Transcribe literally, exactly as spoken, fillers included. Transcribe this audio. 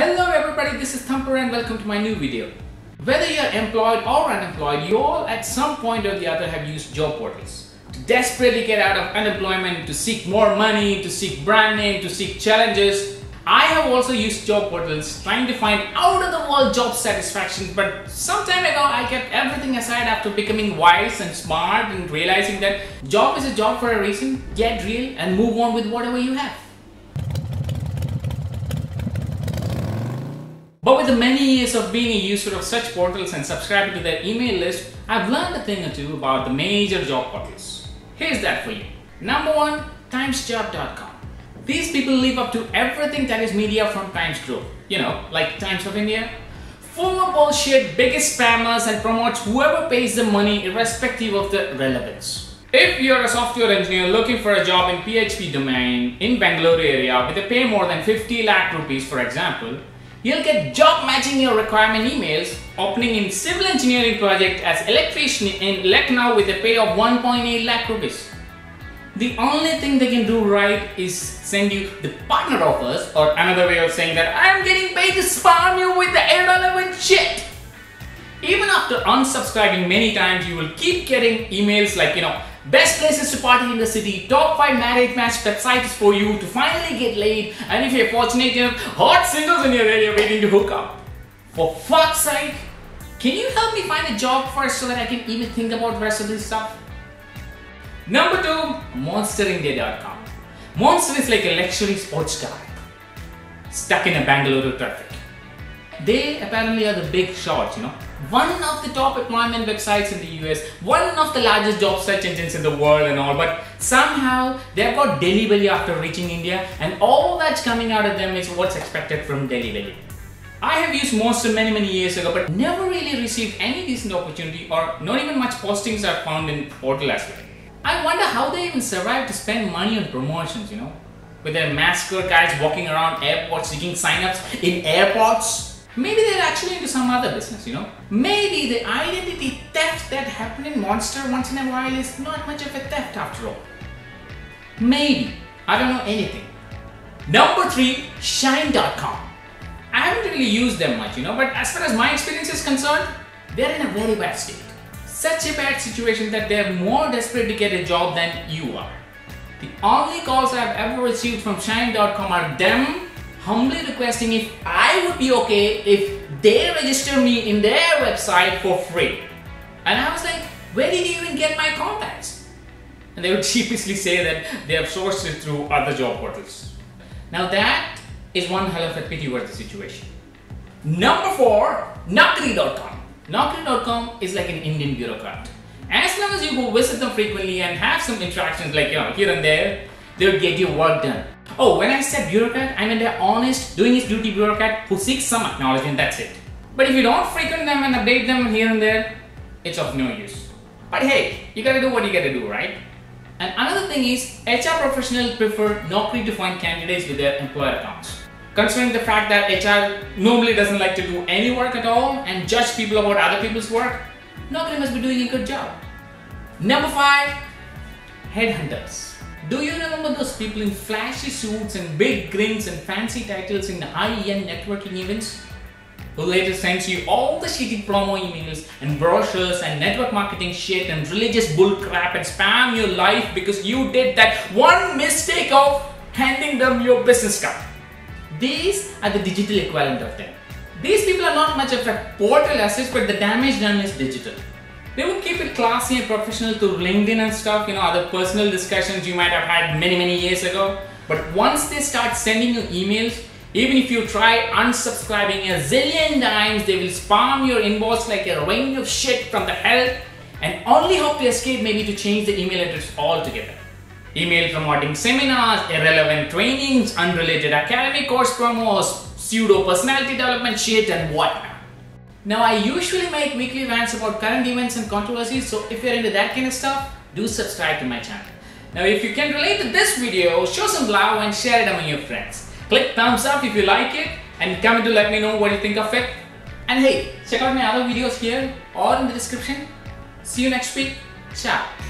Hello everybody, this is Thumper and welcome to my new video. Whether you're employed or unemployed, you all at some point or the other have used job portals to desperately get out of unemployment, to seek more money, to seek brand name, to seek challenges. I have also used job portals trying to find out of the world job satisfaction, but some time ago I kept everything aside after becoming wise and smart and realizing that job is a job for a reason. Get real and move on with whatever you have. But with the many years of being a user of such portals and subscribing to their email list, I've learned a thing or two about the major job portals. Here's that for you. Number one, Times Job dot com. These people live up to everything that is media from Times Group, you know, like Times of India. Full of bullshit, biggest spammers, and promotes whoever pays them money irrespective of the relevance. If you're a software engineer looking for a job in P H P domain in Bangalore area with a pay more than fifty lakh rupees, for example, you'll get job matching your requirement emails, opening in civil engineering project as electrician in Lucknow with a pay of one point eight lakh rupees. The only thing they can do right is send you the partner offers, or another way of saying that I'm getting paid to spam you with the irrelevant shit. Even after unsubscribing many times, you will keep getting emails like, you know, best places to party in the city, top five marriage match websites for you to finally get laid, and if you're fortunate enough, hot singles in your area waiting to hook up. For fuck's sake, can you help me find a job first so that I can even think about the rest of this stuff? Number two, Monster India dot com. Monster is like a luxury sports car stuck in a Bangalore traffic. They apparently are the big shots, you know. One of the top employment websites in the U S, one of the largest job search engines in the world and all, but somehow they've got Delhi Belly after reaching India, and all that's coming out of them is what's expected from Delhi Belly. I have used Monster many many years ago, but never really received any decent opportunity, or not even much postings are found in portal as well. I wonder how they even survive to spend money on promotions, you know, with their mascot guys walking around airports seeking signups in airports. Maybe they're actually into some other business, you know. Maybe the identity theft that happened in Monster once in a while is not much of a theft after all. Maybe. I don't know anything. Number three, shine dot com. I haven't really used them much, you know, but as far as my experience is concerned, they're in a very bad state. Such a bad situation that they're more desperate to get a job than you are. The only calls I've ever received from shine dot com are them humbly requesting if I would be okay if they register me in their website for free. And I was like, where did you even get my contacts? And they would sheepishly say that they have sourced it through other job portals. Now that is one hell of a pity-worthy situation. Number four, Naukri dot com. Naukri dot com is like an Indian bureaucrat. As long as you go visit them frequently and have some interactions, like, you know, here and there, they'll get your work done. Oh, when I said bureaucrat, I meant an honest, doing his duty bureaucrat who seeks some acknowledgement, that's it. But if you don't frequent them and update them here and there, it's of no use. But hey, you gotta do what you gotta do, right? And another thing is, H R professionals prefer Naukri to find candidates with their employer accounts. Considering the fact that H R normally doesn't like to do any work at all and judge people about other people's work, Naukri must be doing a good job. Number five, headhunters. Do you remember those people in flashy suits and big grins and fancy titles in high-end networking events, who later sends you all the shitty promo emails and brochures and network marketing shit and religious bull crap and spam your life because you did that one mistake of handing them your business card? These are the digital equivalent of them. These people are not much of a portal asset, but the damage done is digital. They would keep it classy and professional through LinkedIn and stuff, you know, other personal discussions you might have had many, many years ago. But once they start sending you emails, even if you try unsubscribing a zillion times, they will spam your inbox like a rain of shit from the hell, and only hope to escape maybe to change the email address altogether. Email promoting seminars, irrelevant trainings, unrelated academic course promos, pseudo personality development shit and whatnot. Now, I usually make weekly rants about current events and controversies, so if you're into that kind of stuff, do subscribe to my channel. Now, if you can relate to this video, show some love and share it among your friends. Click thumbs up if you like it and comment to let me know what you think of it. And hey, check out my other videos here or in the description. See you next week. Ciao.